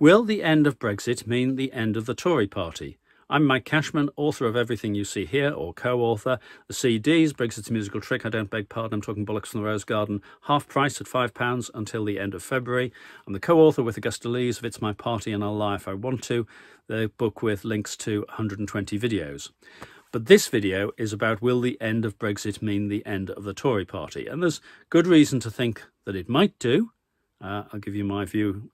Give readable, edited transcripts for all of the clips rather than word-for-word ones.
Will the end of Brexit mean the end of the Tory party? I'm Mike Cashman, author of Everything You See Here, or co-author. The CDs, Brexit's a Musical Trick, I Don't Beg Pardon, I'm Talking Bollocks from the Rose Garden, half price at £5 until the end of February. I'm the co-author with Augusta Lees of It's My Party and I'll Lie If I Want To, the book with links to 120 videos. But this video is about will the end of Brexit mean the end of the Tory party? And there's good reason to think that it might do. I'll give you my view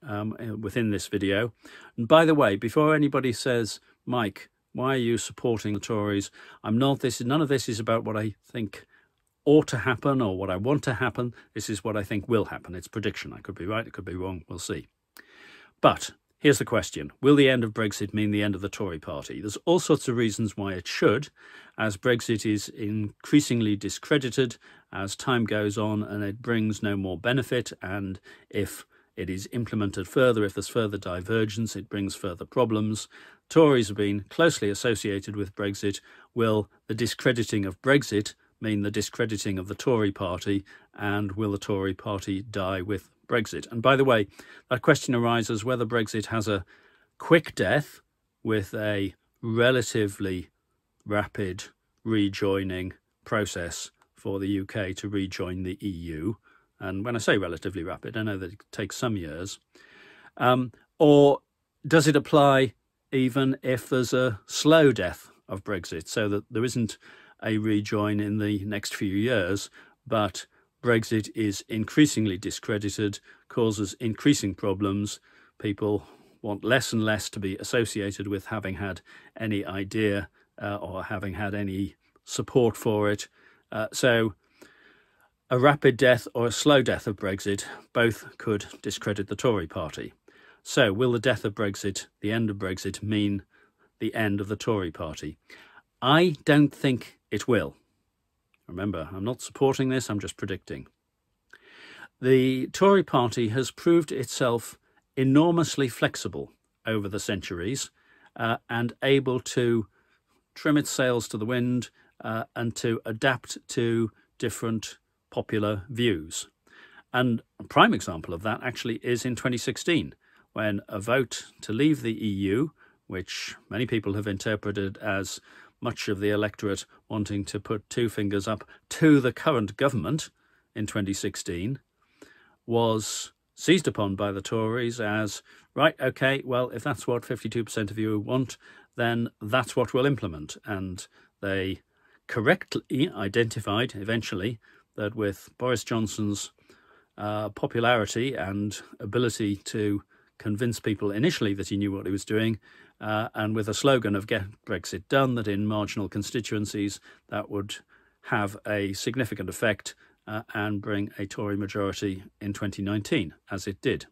within this video. And by the way, before anybody says, Mike, why are you supporting the Tories? I'm not. None of this is about what I think ought to happen or what I want to happen. This is what I think will happen. It's prediction. I could be right. It could be wrong. We'll see. But here's the question. Will the end of Brexit mean the end of the Tory party? There's all sorts of reasons why it should, as Brexit is increasingly discredited as time goes on and it brings no more benefit. And if it is implemented further, if there's further divergence, it brings further problems. Tories have been closely associated with Brexit. Will the discrediting of Brexit mean the discrediting of the Tory party? And will the Tory party die with Brexit? And by the way, that question arises whether Brexit has a quick death with a relatively rapid rejoining process for the UK to rejoin the EU. And when I say relatively rapid, I know that it takes some years. Or does it apply even if there's a slow death of Brexit, so that there isn't a rejoin in the next few years, but Brexit is increasingly discredited, causes increasing problems. People want less and less to be associated with having had any idea or having had any support for it. So a rapid death or a slow death of Brexit, both could discredit the Tory party. So will the death of Brexit, the end of Brexit, mean the end of the Tory party? I don't think it will. Remember, I'm not supporting this, I'm just predicting. The Tory party has proved itself enormously flexible over the centuries and able to trim its sails to the wind and to adapt to different popular views. And a prime example of that actually is in 2016, when a vote to leave the EU, which many people have interpreted as much of the electorate wanting to put two fingers up to the current government in 2016, was seized upon by the Tories as, right, OK, well, if that's what 52% of you want, then that's what we'll implement. And they correctly identified eventually that with Boris Johnson's popularity and ability to convince people initially that he knew what he was doing, and with a slogan of "Get Brexit Done," that in marginal constituencies that would have a significant effect and bring a Tory majority in 2019, as it did.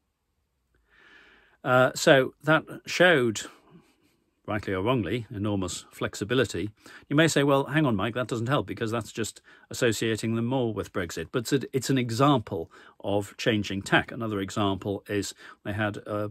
So that showed, rightly or wrongly, enormous flexibility. You may say, well, hang on, Mike, that doesn't help because that's just associating them more with Brexit. But it's an example of changing tack. Another example is they had a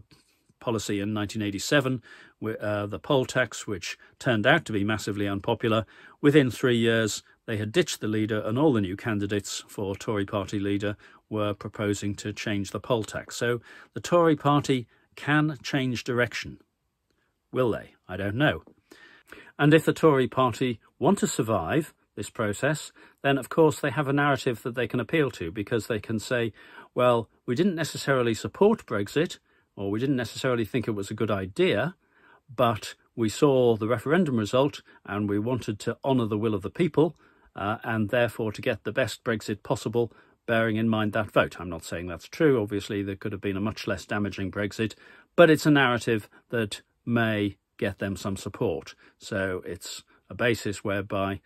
policy in 1987, the poll tax, which turned out to be massively unpopular. Within 3 years, they had ditched the leader and all the new candidates for Tory party leader were proposing to change the poll tax. So the Tory party can change direction. Will they? I don't know. And if the Tory party want to survive this process, then of course they have a narrative that they can appeal to, because they can say, well, we didn't necessarily support Brexit, or we didn't necessarily think it was a good idea, but we saw the referendum result and we wanted to honour the will of the people and therefore to get the best Brexit possible, bearing in mind that vote. I'm not saying that's true. Obviously, there could have been a much less damaging Brexit, but it's a narrative that may get them some support. So it's a basis whereby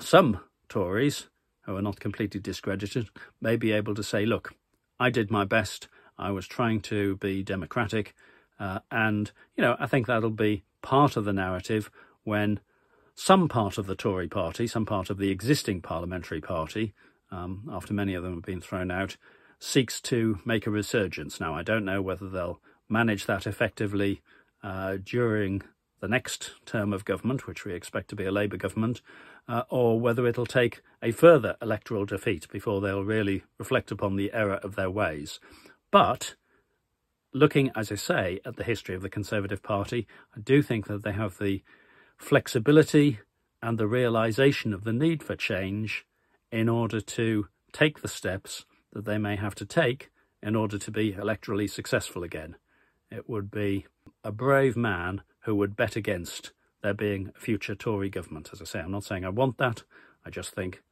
some Tories, who are not completely discredited, may be able to say, look, I did my best. I was trying to be democratic. And, you know, I think that'll be part of the narrative when some part of the Tory party, some part of the existing parliamentary party, after many of them have been thrown out, seeks to make a resurgence. Now, I don't know whether they'll manage that effectively during the next term of government, which we expect to be a Labour government, or whether it'll take a further electoral defeat before they'll really reflect upon the error of their ways. But looking, as I say, at the history of the Conservative Party, I do think that they have the flexibility and the realisation of the need for change in order to take the steps that they may have to take in order to be electorally successful again. It would be a brave man who would bet against there being a future Tory government. As I say, I'm not saying I want that, I just think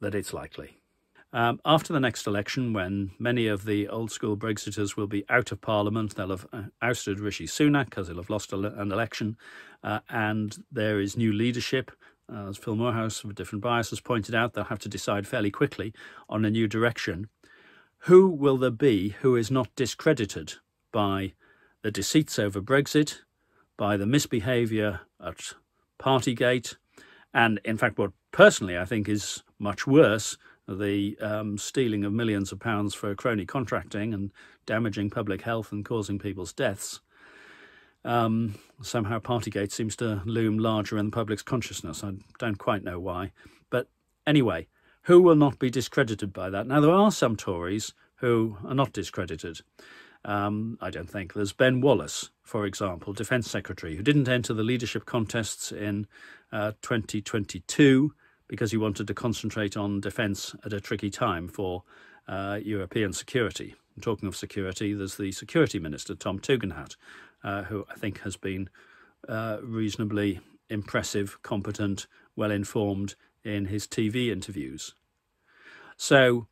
that it's likely. After the next election, when many of the old-school Brexiters will be out of Parliament, they'll have ousted Rishi Sunak because he'll have lost an election, and there is new leadership. As Phil Morehouse of A Different Bias has pointed out, they'll have to decide fairly quickly on a new direction. Who will there be who is not discredited by the deceits over Brexit, by the misbehaviour at Partygate, and in fact what personally I think is much worse, the stealing of millions of pounds for crony contracting and damaging public health and causing people's deaths. Somehow Partygate seems to loom larger in the public's consciousness. I don't quite know why. But anyway, who will not be discredited by that? Now, there are some Tories who are not discredited. I don't think. There's Ben Wallace, for example, Defence Secretary, who didn't enter the leadership contests in 2022, because he wanted to concentrate on defence at a tricky time for European security. And talking of security, there's the Security Minister, Tom Tugendhat, who I think has been reasonably impressive, competent, well-informed in his TV interviews. So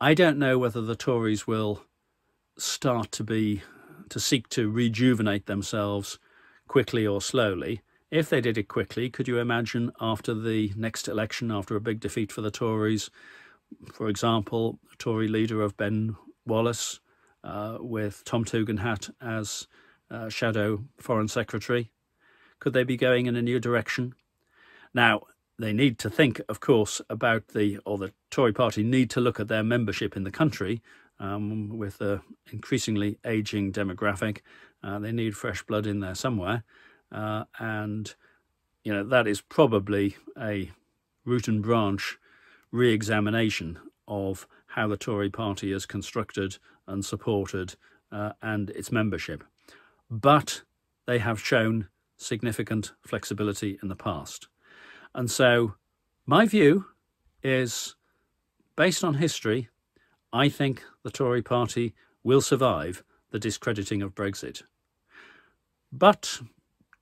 I don't know whether the Tories will start to seek to rejuvenate themselves quickly or slowly. If they did it quickly, could you imagine after the next election, after a big defeat for the Tories, for example, Tory leader of Ben Wallace with Tom Tugendhat as shadow foreign secretary? Could they be going in a new direction? Now, they need to think, of course, about the Tory party need to look at their membership in the country with the increasingly ageing demographic. They need fresh blood in there somewhere. And, you know, that is probably a root and branch re-examination of how the Tory party is constructed and supported and its membership. But they have shown significant flexibility in the past. And so my view is, based on history, I think the Tory party will survive the discrediting of Brexit. But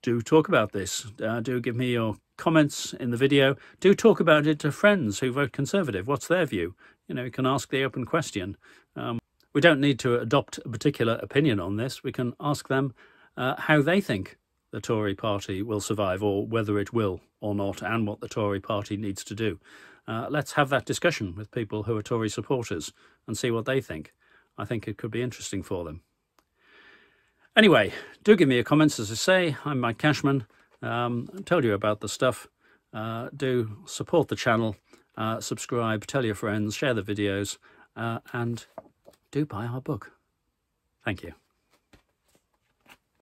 do talk about this. Do give me your comments in the video. Do talk about it to friends who vote Conservative. What's their view? You know, you can ask the open question. We don't need to adopt a particular opinion on this. We can ask them how they think the Tory party will survive, or whether it will or not, and what the Tory party needs to do. Let's have that discussion with people who are Tory supporters and see what they think. I think it could be interesting for them. Anyway, do give me your comments, as I say. I'm Mike Cashman. I told you about the stuff. Do support the channel, subscribe, tell your friends, share the videos, and do buy our book. Thank you.